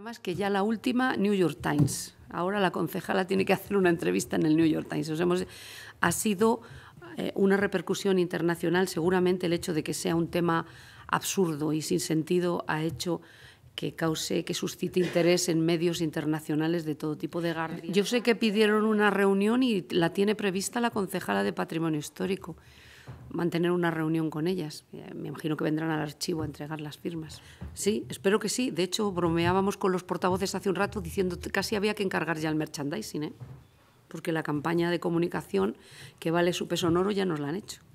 Más que ya la última, New York Times. Ahora la concejala tiene que hacer una entrevista en el New York Times. Ha sido una repercusión internacional. Seguramente el hecho de que sea un tema absurdo y sin sentido ha hecho que suscite interés en medios internacionales de todo tipo de guardias. Yo sé que pidieron una reunión y la tiene prevista la concejala de Patrimonio Histórico. Mantener una reunión con ellas. Me imagino que vendrán al archivo a entregar las firmas. Sí, espero que sí. De hecho, bromeábamos con los portavoces hace un rato diciendo que casi había que encargar ya el merchandising, porque la campaña de comunicación que vale su peso en oro ya nos la han hecho.